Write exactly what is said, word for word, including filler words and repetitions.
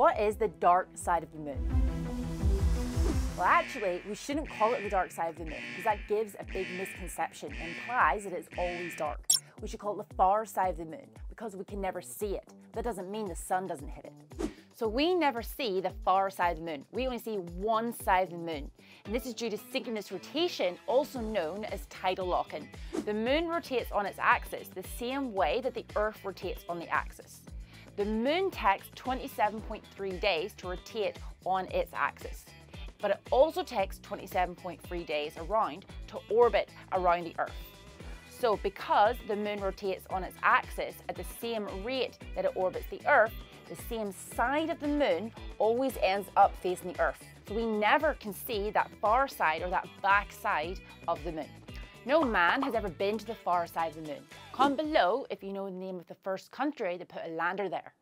What is the dark side of the moon? Well, actually, we shouldn't call it the dark side of the moon because that gives a big misconception and implies that it's always dark. We should call it the far side of the moon because we can never see it. That doesn't mean the sun doesn't hit it. So we never see the far side of the moon. We only see one side of the moon. And this is due to synchronous rotation, also known as tidal lock-in. The moon rotates on its axis the same way that the Earth rotates on the axis. The moon takes twenty-seven point three days to rotate on its axis, but it also takes twenty-seven point three days around to orbit around the Earth. So because the moon rotates on its axis at the same rate that it orbits the Earth, the same side of the moon always ends up facing the Earth. So we never can see that far side or that back side of the moon. No man has ever been to the far side of the moon. Comment below if you know the name of the first country that put a lander there.